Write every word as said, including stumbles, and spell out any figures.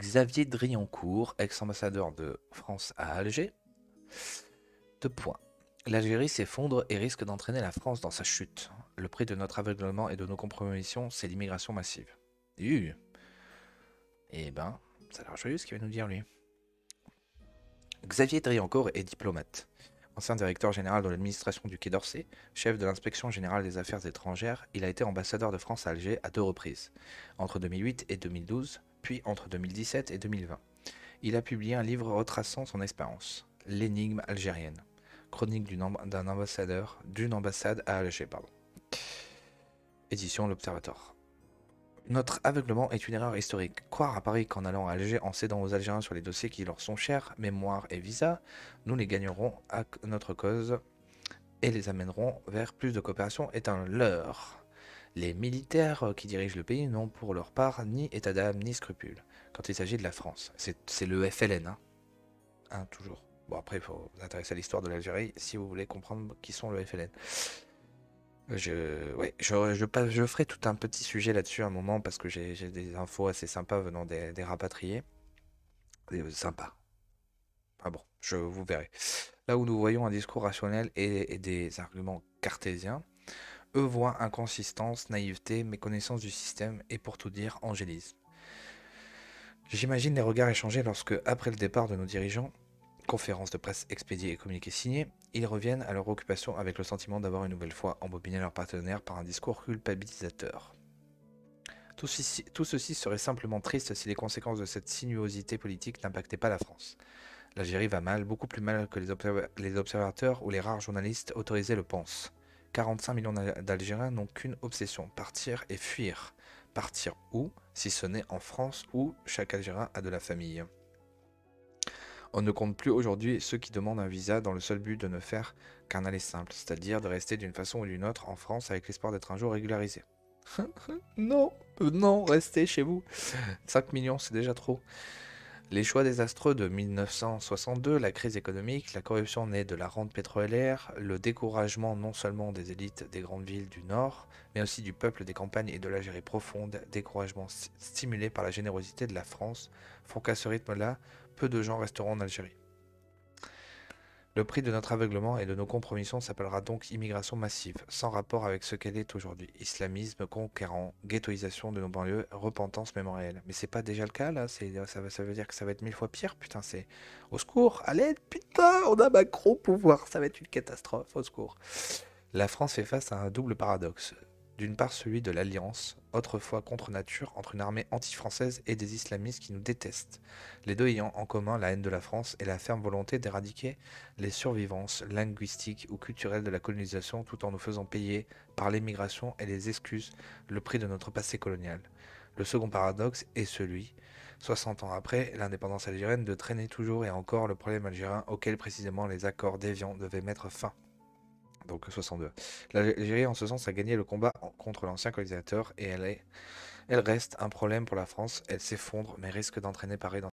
Xavier Driencourt, ex-ambassadeur de France à Alger. Deux points. L'Algérie s'effondre et risque d'entraîner la France dans sa chute. Le prix de notre aveuglement et de nos compromissions, c'est l'immigration massive. Uh. Eh ben, ça a l'air joyeux ce qu'il va nous dire, lui. Xavier Driencourt est diplomate. Ancien directeur général de l'administration du Quai d'Orsay, chef de l'inspection générale des affaires étrangères, il a été ambassadeur de France à Alger à deux reprises, entre deux mille huit et deux mille douze, puis entre deux mille dix-sept et deux mille vingt. Il a publié un livre retraçant son expérience, L'énigme algérienne, chronique d'un ambassadeur, d'une ambassade à Alger, pardon. Édition L'Observatoire. Notre aveuglement est une erreur historique. Croire à Paris qu'en allant à Alger, en cédant aux Algériens sur les dossiers qui leur sont chers, mémoire et visa, nous les gagnerons à notre cause et les amènerons vers plus de coopération est un leurre. Les militaires qui dirigent le pays n'ont pour leur part ni état d'âme ni scrupule. Quand il s'agit de la France, c'est le F L N, hein, hein toujours. Bon, après, il faut vous intéresser à l'histoire de l'Algérie si vous voulez comprendre qui sont le F L N. Je, ouais, je, je, je, je ferai tout un petit sujet là-dessus à un moment parce que j'ai des infos assez sympas venant des, des rapatriés. Euh, sympa. Ah bon, je vous verrai. Là où nous voyons un discours rationnel et, et des arguments cartésiens, eux voient inconsistance, naïveté, méconnaissance du système et pour tout dire, angélisme. J'imagine les regards échangés lorsque, après le départ de nos dirigeants, conférences de presse expédiées et communiqués signés, ils reviennent à leur occupation avec le sentiment d'avoir une nouvelle fois embobiné leurs partenaires par un discours culpabilisateur. Tout ceci, tout ceci serait simplement triste si les conséquences de cette sinuosité politique n'impactaient pas la France. L'Algérie va mal, beaucoup plus mal que les, observ les observateurs ou les rares journalistes autorisés le pensent. quarante-cinq millions d'Algériens n'ont qu'une obsession, partir et fuir. Partir où, si ce n'est en France où chaque Algérien a de la famille. On ne compte plus aujourd'hui ceux qui demandent un visa dans le seul but de ne faire qu'un aller simple, c'est-à-dire de rester d'une façon ou d'une autre en France avec l'espoir d'être un jour régularisé. Non, non, restez chez vous. cinq millions, c'est déjà trop. Les choix désastreux de mille neuf cent soixante-deux, la crise économique, la corruption née de la rente pétrolière, le découragement non seulement des élites des grandes villes du Nord, mais aussi du peuple des campagnes et de l'Algérie profonde, découragement stimulé par la générosité de la France, font qu'à ce rythme-là, peu de gens resteront en Algérie. Le prix de notre aveuglement et de nos compromissions s'appellera donc immigration massive, sans rapport avec ce qu'elle est aujourd'hui. Islamisme conquérant, ghettoisation de nos banlieues, repentance mémorielle. Mais c'est pas déjà le cas là, c'est, ça, ça veut dire que ça va être mille fois pire, putain, c'est... Au secours, à l'aide, putain, on a Macron au pouvoir, ça va être une catastrophe, au secours. La France fait face à un double paradoxe. D'une part celui de l'alliance, autrefois contre nature, entre une armée anti-française et des islamistes qui nous détestent, les deux ayant en commun la haine de la France et la ferme volonté d'éradiquer les survivances linguistiques ou culturelles de la colonisation tout en nous faisant payer, par l'émigration et les excuses, le prix de notre passé colonial. Le second paradoxe est celui, soixante ans après l'indépendance algérienne, de traîner toujours et encore le problème algérien auquel précisément les accords d'Évian devaient mettre fin. Donc soixante-deux. L'Algérie, en ce sens, a gagné le combat contre l'ancien colonisateur et elle, est, elle reste un problème pour la France. Elle s'effondre mais risque d'entraîner Paris dans